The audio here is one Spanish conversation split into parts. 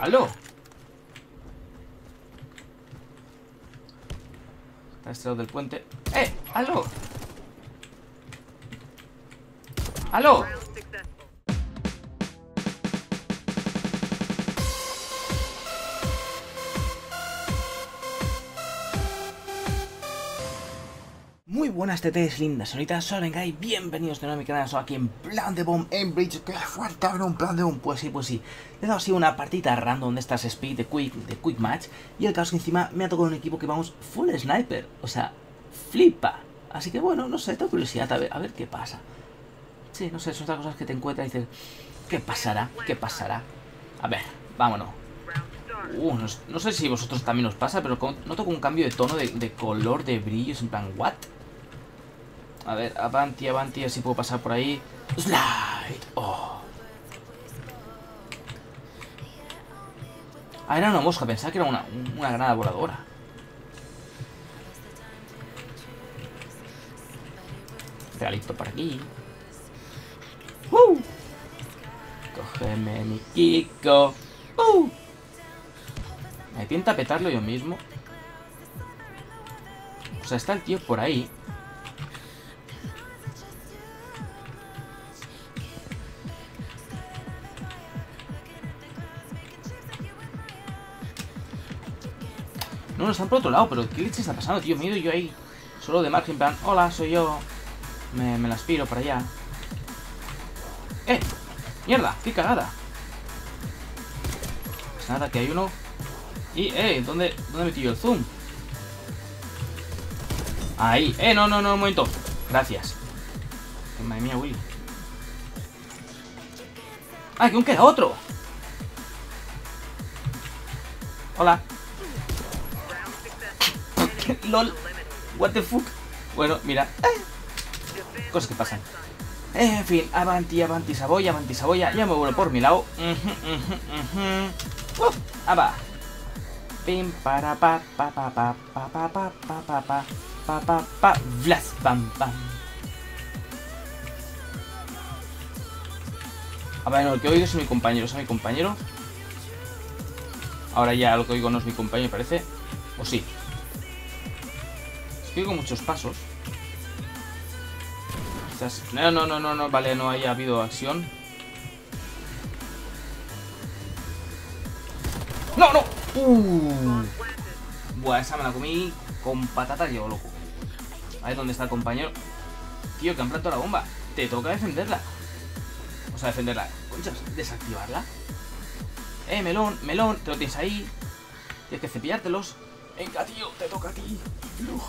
¡Halo! A este lado del puente. ¡Eh! ¡Halo! ¡Halo! Muy buenas tetes lindas, señoritas, soy Venga y bienvenidos de nuevo a mi canal. Soy aquí en Plan de Bomb en Bridge. ¡Qué fuerte, cabrón! Plan de Bomb, pues sí, pues sí. Le he dado así una partida random de estas speed de quick match. Y el caso es que encima me ha tocado un equipo que vamos full sniper. O sea, flipa. Así que bueno, no sé, tengo curiosidad a ver qué pasa. Sí, no sé, son estas cosas que te encuentras y dices, ¿qué pasará? ¿Qué pasará? A ver, vámonos. No sé si vosotros también os pasa, pero noto como un cambio de tono, de color, de brillos, en plan, ¿what? A ver, avanti, avanti, así puedo pasar por ahí. ¡Slide! ¡Oh! Ah, era una mosca, pensaba que era una granada voladora. Regalito por aquí. ¡Uh! Cógeme mi Kiko. ¡Uh! Me tienta petarlo yo mismo. O sea, está el tío por ahí. No, están por otro lado, pero ¿qué leche está pasando, tío? Me he ido yo ahí, solo de margen, en plan, hola, soy yo. Me la aspiro para allá. ¡Eh! ¡Mierda! ¡Qué cagada! Pues nada, que hay uno. Y, ¿dónde metí yo el zoom? Ahí. No, un momento. Gracias. Madre mía, Willy. ¡Ah, que aún queda otro! Hola. LOL, what the fuck. Bueno, mira, cosas que pasan. En fin, avanti, avanti, saboya, avanti, saboya. Ya me vuelvo por mi lado. Aba. Pim, para, pa, pa, pa, pa, pa, pa, pa, pa, pa, pa, pa, pa, vlas, pam, pam. A ver, no, lo que oigo es mi compañero, ¿es mi compañero? Ahora ya lo que oigo no es mi compañero, parece. O sí. Sigo muchos pasos. Quizás... No, vale, no haya habido acción. ¡No! Buah, esa me la comí con patatas, llevo loco. Ahí donde está el compañero. Tío, que han plantado la bomba. Te toca defenderla. O sea, defenderla. Conchas, desactivarla. Melón, melón, te lo tienes ahí. Tienes que cepillártelos. Venga, tío, te toca a ti. Fluj.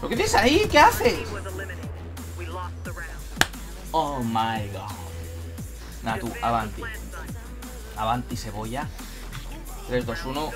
¿Lo que tienes ahí? ¿Qué haces? Oh my god. Nah, tú, avanti. Avanti, cebolla. 3, 2, 1.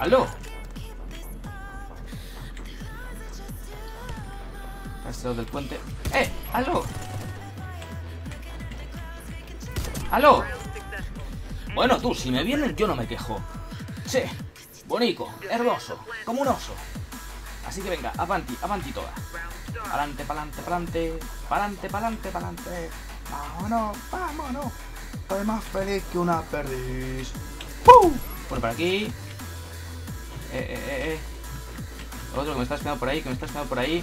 ¡Aló! Del puente. ¡Eh! ¡Aló! ¡Aló! Bueno, tú, si me vienen, yo no me quejo. Sí, bonito, hermoso, como un oso. Así que venga, avanti, avanti toda. Pa'lante, pa'lante, pa'lante. Pa'lante, pa'lante, pa'lante. Vámonos, vámonos. Estoy más feliz que una perdiz. ¡Pum! Por aquí. Otro que me está esperando por ahí,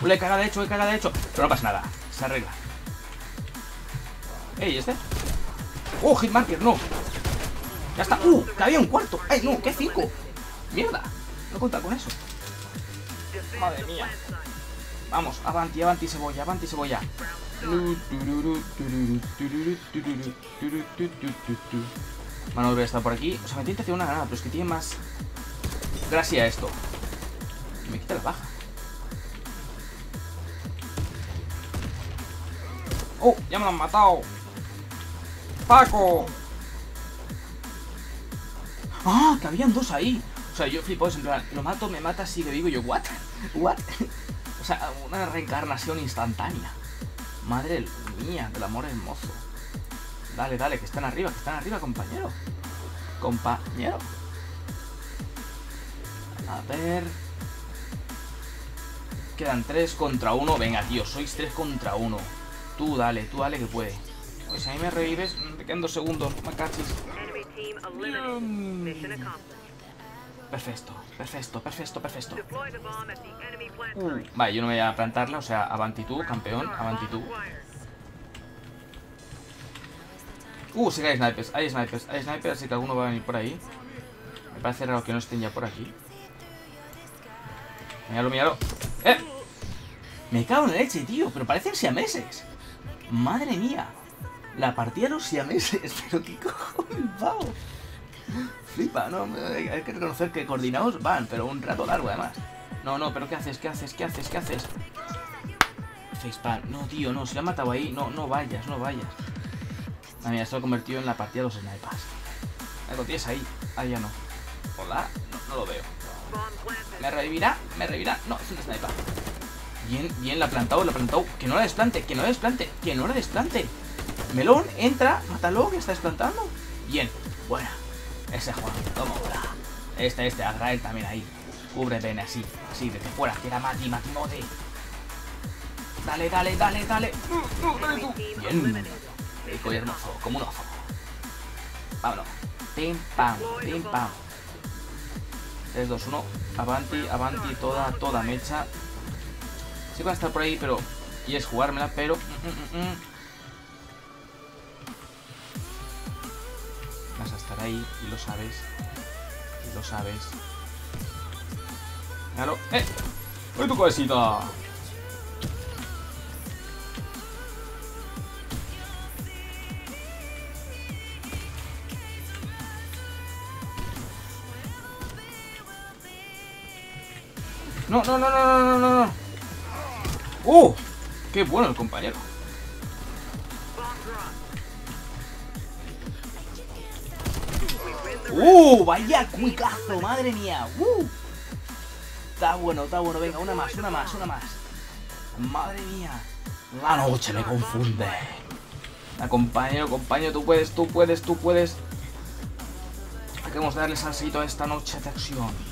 Le he cagado de hecho, pero no pasa nada, se arregla. ¿Y este? ¡Oh, Hitmarker, no! Ya está, que había un cuarto. ¡Ay, no, que 5! ¡Mierda! No cuenta con eso. Madre mía. Vamos, avanti, avanti, cebolla, avanti, cebolla. Van a volver a estar por aquí. O sea, me tienta hacer una granada, pero es que tiene más gracia esto. Me quita la baja. ¡Oh! ¡Ya me lo han matado! ¡Paco! ¡Ah! ¡Que habían dos ahí! O sea, yo flipo, en plan, lo mato, me mata, sigue vivo. Yo, ¿what? ¿What? O sea, una reencarnación instantánea. Madre mía, del amor hermoso. Dale, dale, que están arriba, compañero. Compañero. A ver. Quedan 3 contra 1. Venga, tío, sois 3 contra 1. Tú dale que puede. Pues ahí me revives. Me quedan 2 segundos. Macachis. Perfecto, perfecto, perfecto, perfecto. Vale, yo no me voy a plantarla. O sea, avanti tú, campeón. Avanti tú. Sí que hay snipers. Hay snipers, así que alguno va a venir por ahí. Me parece raro que no estén ya por aquí. Míralo, míralo. ¡Eh! Me cago en la leche, tío. Pero parecen siameses. Madre mía. La partida de los siameses. Pero qué cojones, pavo. Flipa, ¿no? Hay que reconocer que coordinados van, pero un rato largo además. No, no, pero ¿qué haces? ¿Qué haces? ¿Qué haces? ¿Qué haces? Facepan. No, tío, no. Si la han matado ahí. No, no vayas, no vayas. Ah, mira, esto lo he convertido en la partida de los snipers. Lo tienes ahí. Ahí ya no. Hola. No, no lo veo. Me revivirá, me revivirá. No, es un sniper. Bien, bien, la ha plantado, la ha plantado. Que no la desplante, que no la desplante, que no la desplante. Melón, entra, mátalo, que está desplantando. Bien, buena. Ese Juan, toma bola. Este, Azrael también ahí. Cubre pene, así, así, desde fuera. Que la mati, matimote. Dale, dale, dale, dale. Dale tú. Bien. Rico y hermoso, como un ojo. Vámonos. Pim, pam, pim, pam. 3, 2, 1. Avanti, avanti, toda mecha. Sí va a estar por ahí, pero... Y es jugármela, pero... Vas a estar ahí, y lo sabes. Y lo sabes. Claro. ¡Eh! ¡Oye tu cabecita! No. ¡Oh! ¡Qué bueno el compañero! ¡Uh! ¡Vaya cuicazo! ¡Madre mía! ¡Uh! Está bueno, está bueno. Venga, una más. ¡Madre mía! La noche me confunde. Compañero, tú puedes. Hay que darle salsito a esta noche de acción.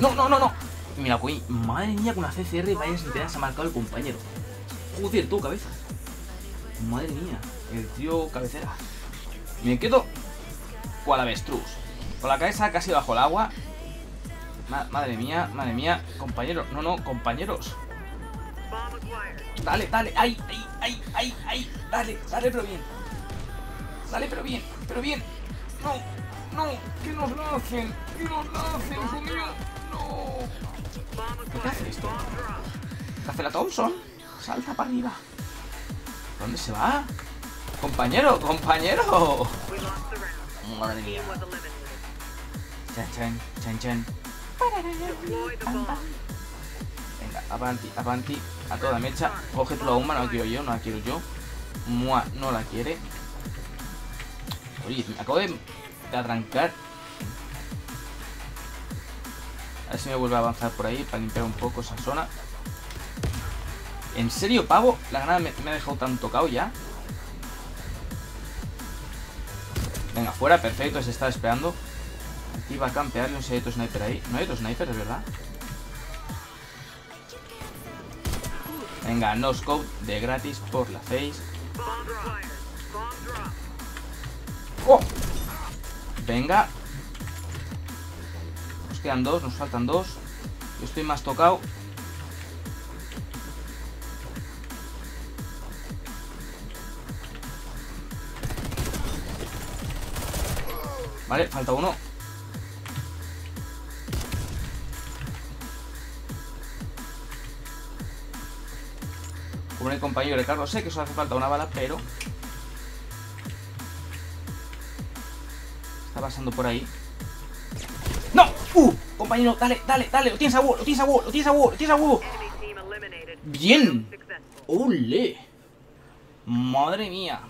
No. Mira, coño. Madre mía, con la CCR vaya sin tener, se ha marcado el compañero. Joder, tú, cabeza. Madre mía, el tío cabecera. Me quedo cual avestruz. Con la cabeza casi bajo el agua. Madre mía. Compañero, no, compañeros. Dale. Ay. Dale, pero bien. Dale, pero bien. No. ¿Qué nos hacen, hijo mío? ¿Qué hace esto? ¿Qué hace la Thompson? Salta para arriba. ¿Dónde se va? ¡Compañero! Madre mía. Chan. Venga, avanti. A toda mecha. Coge tu la bomba, no la quiero yo. Mua, no la quiere. Oye, me acabo de atrancar. A ver si me vuelve a avanzar por ahí para limpiar un poco esa zona. ¿En serio, pavo? La granada me ha dejado tan tocado ya. Venga, fuera, perfecto, se está esperando. Aquí va a campear, no sé si hay otro sniper ahí. No hay otro sniper, es verdad. Venga, no scope de gratis por la face. ¡Oh! Venga. Quedan 2, nos faltan 2. Yo estoy más tocado. Vale, falta 1. Con el compañero de Carlos, sé que solo hace falta una bala, pero... Está pasando por ahí. Compañero, dale, lo tienes a huevo. Bien. ¡Ole! Madre mía.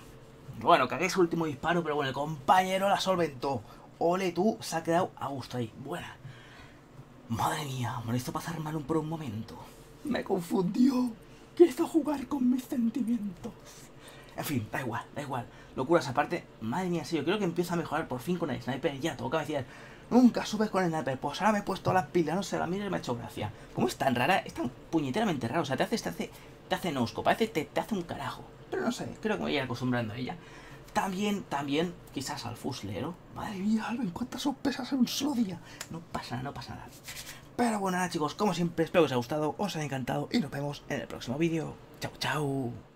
Bueno, cagué su último disparo, pero bueno, el compañero la solventó. Ole, tú, se ha quedado a gusto ahí. Buena. Madre mía, me lo hizo pasar mal por un momento. Me confundió. Quiso jugar con mis sentimientos. En fin, da igual, da igual. Locuras aparte, madre mía, sí, yo creo que empiezo a mejorar por fin con el sniper. Ya, toca decir, nunca subes con el sniper. Pues ahora me he puesto las pilas, no sé, la mira y me ha hecho gracia. ¿Cómo es tan rara? Es tan puñeteramente rara. O sea, te hace nosco, parece te hace un carajo. Pero no sé, creo que me voy a ir acostumbrando a ella. También, quizás al fusilero. Madre mía, Alvin, cuántas sorpresas en un solo día. No pasa nada, no pasa nada. Pero bueno, nada, chicos, como siempre, espero que os haya gustado, os haya encantado y nos vemos en el próximo vídeo. Chao, chao.